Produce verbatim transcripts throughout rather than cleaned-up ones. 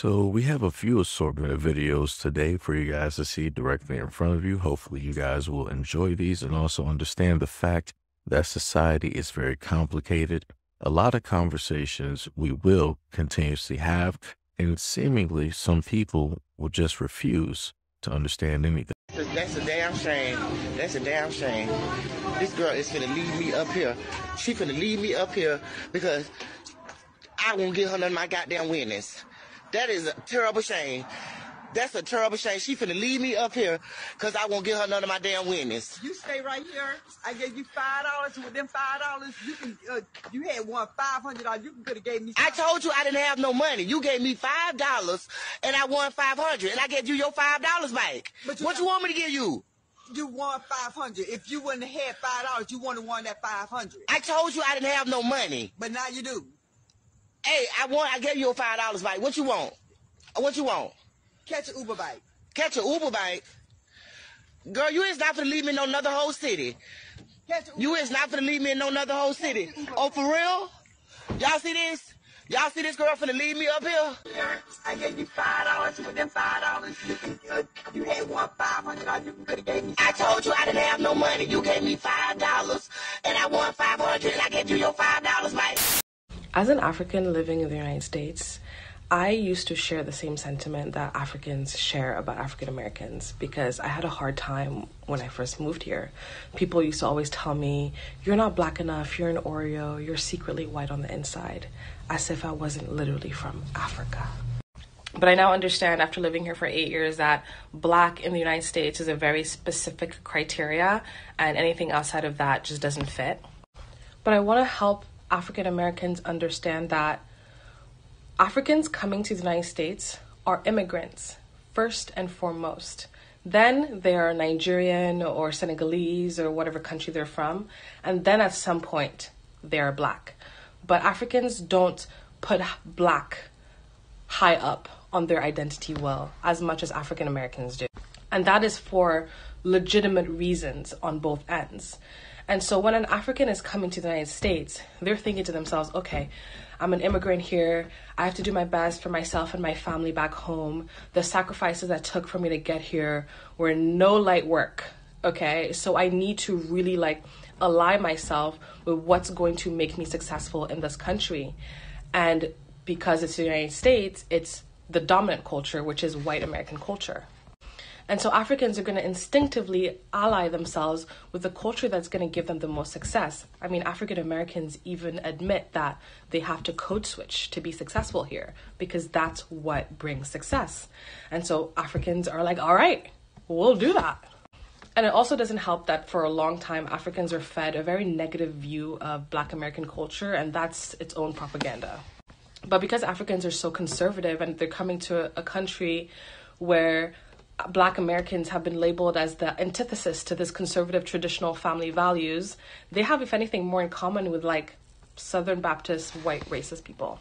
So we have a few assortment of videos today for you guys to see directly in front of you. Hopefully you guys will enjoy these and also understand the fact that society is very complicated. A lot of conversations we will continuously have, and seemingly some people will just refuse to understand anything. That's a damn shame. That's a damn shame. This girl is finna leave me up here. She finna leave me up here because I won't give her none of my goddamn witness. That is a terrible shame. That's a terrible shame. She finna leave me up here because I won't give her none of my damn witness. You stay right here. I gave you five dollars. With them five dollars, you can, uh, you had one five hundred dollars. You could have gave me five dollars. I told you I didn't have no money. You gave me five dollars, and I won five hundred dollars, and I gave you your five dollars back. But you what you want me to give you? You won five hundred dollars. If you wouldn't have had five dollars, you wouldn't have won that five hundred dollars. I told you I didn't have no money. But now you do. Hey, I want. I gave you a five dollars bike. What you want? What you want? Catch an Uber bike. Catch an Uber bike. Girl, you is not gonna leave me in no another whole city. Catch an Uber. You is not gonna leave me in no another whole city. Oh, for real? Y'all see this? Y'all see this girl finna leave me up here? I gave you five dollars. With them five dollars, you had one five hundred dollars. You could have gave me. I told you I didn't have no money. You gave me five dollars, and I won five hundred. And I gave you your five dollars bike. As an African living in the United States, I used to share the same sentiment that Africans share about African Americans, because I had a hard time when I first moved here. People used to always tell me, "You're not black enough, you're an Oreo, you're secretly white on the inside," as if I wasn't literally from Africa. But I now understand after living here for eight years that black in the United States is a very specific criteria, and anything outside of that just doesn't fit. But I want to help African Americans understand that Africans coming to the United States are immigrants first and foremost. Then they are Nigerian or Senegalese or whatever country they're from, and then at some point they are black. But Africans don't put black high up on their identity well as much as African Americans do, and that is for legitimate reasons on both ends. And so when an African is coming to the United States, they're thinking to themselves, okay, I'm an immigrant here. I have to do my best for myself and my family back home. The sacrifices that took for me to get here were no light work, okay? So I need to really like align myself with what's going to make me successful in this country. And because it's the United States, it's the dominant culture, which is white American culture. And so Africans are going to instinctively ally themselves with the culture that's going to give them the most success. I mean, African Americans even admit that they have to code switch to be successful here, because that's what brings success. And so Africans are like, all right, we'll do that. And it also doesn't help that for a long time, Africans are fed a very negative view of Black American culture, and that's its own propaganda. But because Africans are so conservative and they're coming to a country where Black Americans have been labeled as the antithesis to this conservative traditional family values, they have, if anything, more in common with like Southern Baptist white racist people.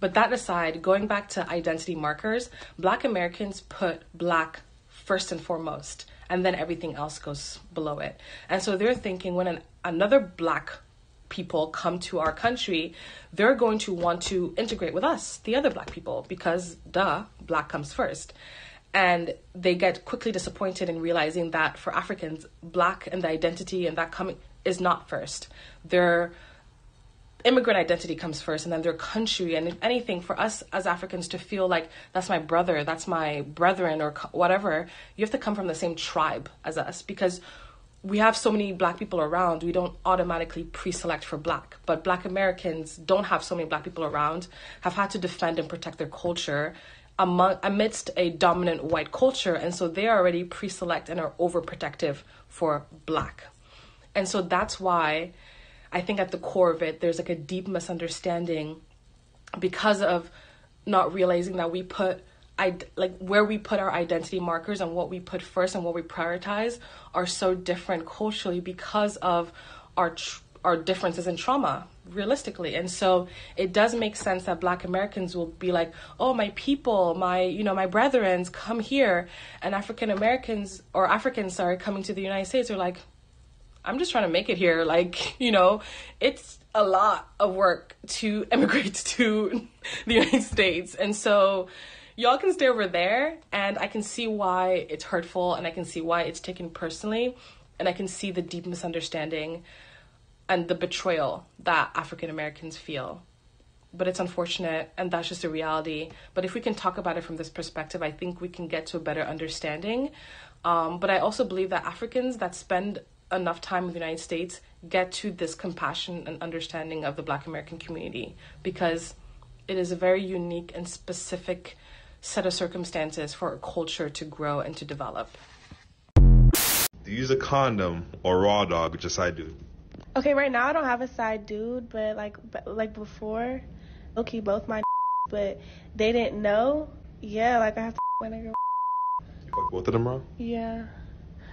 But that aside, going back to identity markers, Black Americans put black first and foremost, and then everything else goes below it. And so they're thinking when an, another black people come to our country, they're going to want to integrate with us, the other black people, because duh, black comes first. And they get quickly disappointed in realizing that for Africans, black and the identity and that coming is not first. Their immigrant identity comes first, and then their country. And anything for us as Africans to feel like that's my brother, that's my brethren or whatever, you have to come from the same tribe as us, because we have so many black people around, we don't automatically pre-select for black. But Black Americans don't have so many black people around, have had to defend and protect their culture among amidst a dominant white culture, and so they are already pre-select and are overprotective for black. And so that's why I think at the core of it, there's like a deep misunderstanding because of not realizing that we put, I like where we put our identity markers and what we put first and what we prioritize are so different culturally because of our tr our differences in trauma, realistically. And so it does make sense that Black Americans will be like, oh, my people, my, you know, my brethrens come here. And African Americans or Africans, sorry, coming to the United States are like, I'm just trying to make it here. Like, you know, it's a lot of work to immigrate to the United States. And so, y'all can stay over there, and I can see why it's hurtful, and I can see why it's taken personally, and I can see the deep misunderstanding and the betrayal that African Americans feel. But it's unfortunate, and that's just a reality. But if we can talk about it from this perspective, I think we can get to a better understanding. Um, but I also believe that Africans that spend enough time in the United States get to this compassion and understanding of the Black American community, because it is a very unique and specific set of circumstances for a culture to grow and to develop. Do you use a condom or raw dog with your side dude? Okay, right now I don't have a side dude, but like like before, okay, both my but they didn't know. Yeah, like I have to when I go. You fuck both of them raw? Yeah.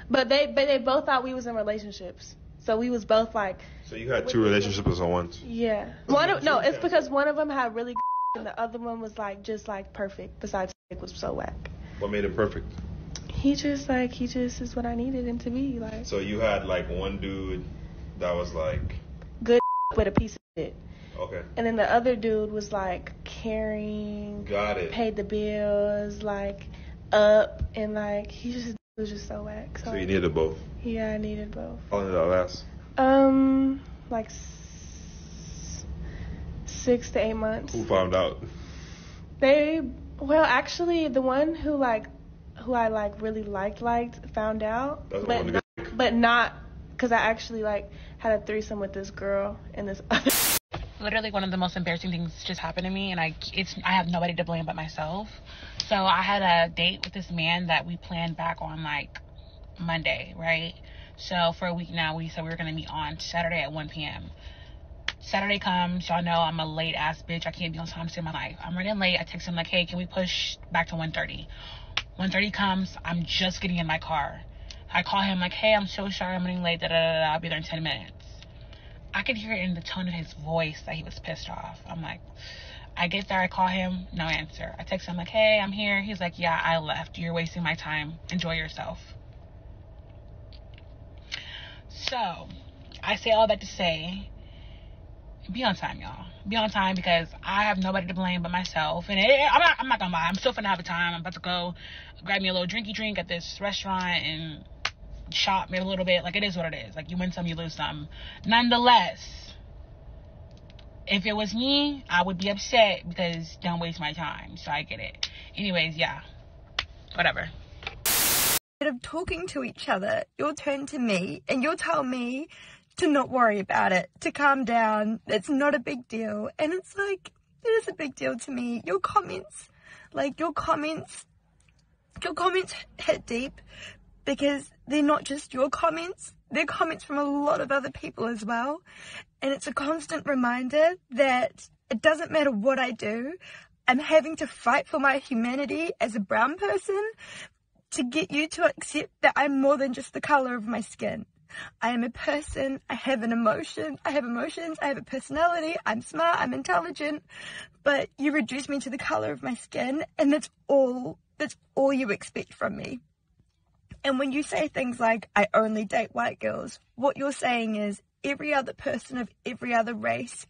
But they but they both thought we was in relationships. So we was both like. So you had two relationships at once. Yeah. One of, no, it's because one of them had really good and the other one was like just like perfect. Besides, it was so whack. What made him perfect? He just like he just is what I needed him to be like. So you had like one dude that was like good with a piece of shit. Okay. And then the other dude was like caring. Got it. Paid the bills, like up, and like he just. It was just so whack. So, so you needed both? Yeah, I needed both. How long did that last? Um, like s six to eight months. Who found out? They, well, actually, the one who like, who I like really liked, liked, found out. That's but, not, but not, because I actually like had a threesome with this girl and this other. Literally one of the most embarrassing things just happened to me, and I it's I have nobody to blame but myself. So I had a date with this man that we planned back on like Monday, right? So for a week now, we said we were gonna meet on Saturday at one p m Saturday comes, y'all know I'm a late ass bitch. I can't be on time to save my life. I'm running late. I text him like, hey, can we push back to one thirty? one thirty comes, I'm just getting in my car. I call him like, hey, I'm so sorry, I'm running late. Da, da, da, da. I'll be there in ten minutes. I could hear it in the tone of his voice that he was pissed off. I'm like, I get there, I call him, no answer. I text him, like, hey, I'm here. He's like, yeah, I left. You're wasting my time. Enjoy yourself. So, I say all that to say, be on time, y'all. Be on time, because I have nobody to blame but myself. And it, I'm not, I'm not going to lie. I'm still finna have a time. I'm about to go grab me a little drinky drink at this restaurant and shop maybe a little bit. Like, it is what it is. Like, you win some, you lose some. Nonetheless, if it was me, I would be upset, because don't waste my time. So I get it. Anyways, yeah, whatever. Instead of talking to each other, you'll turn to me and you'll tell me to not worry about it, to calm down, it's not a big deal. And it's like, it is a big deal to me. Your comments, like your comments your comments hit deep, because they're not just your comments, they're comments from a lot of other people as well. And it's a constant reminder that it doesn't matter what I do, I'm having to fight for my humanity as a brown person to get you to accept that I'm more than just the color of my skin. I am a person, I have an emotion, I have emotions, I have a personality, I'm smart, I'm intelligent, but you reduce me to the color of my skin, and that's all, that's all you expect from me. And when you say things like, I only date white girls, what you're saying is every other person of every other race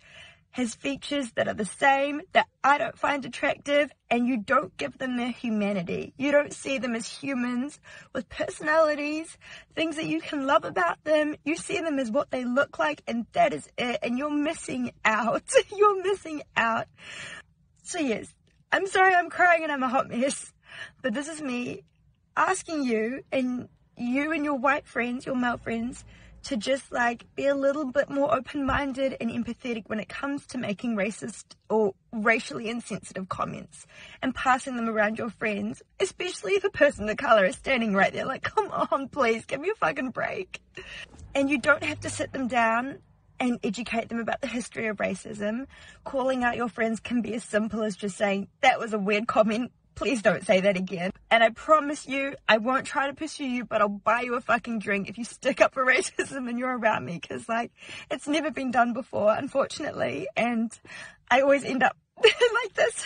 has features that are the same, that I don't find attractive, and you don't give them their humanity. You don't see them as humans with personalities, things that you can love about them. You see them as what they look like, and that is it. And you're missing out. You're missing out. So yes, I'm sorry I'm crying and I'm a hot mess, but this is me asking you and you and your white friends, your male friends, to just like be a little bit more open-minded and empathetic when it comes to making racist or racially insensitive comments and passing them around your friends, especially if a person of color is standing right there like, come on, please, give me a fucking break. And you don't have to sit them down and educate them about the history of racism. Calling out your friends can be as simple as just saying, that was a weird comment. Please don't say that again. And I promise you, I won't try to pursue you, but I'll buy you a fucking drink if you stick up for racism and you're around me. Because, like, it's never been done before, unfortunately. And I always end up like this.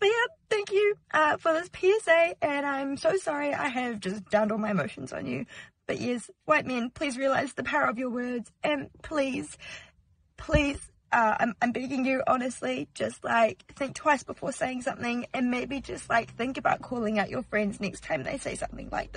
But, yeah, thank you uh, for this P S A. And I'm so sorry I have just downed all my emotions on you. But, yes, white men, please realize the power of your words. And please, please, uh, I'm, I'm begging you, honestly, just like think twice before saying something, and maybe just like think about calling out your friends next time they say something like that.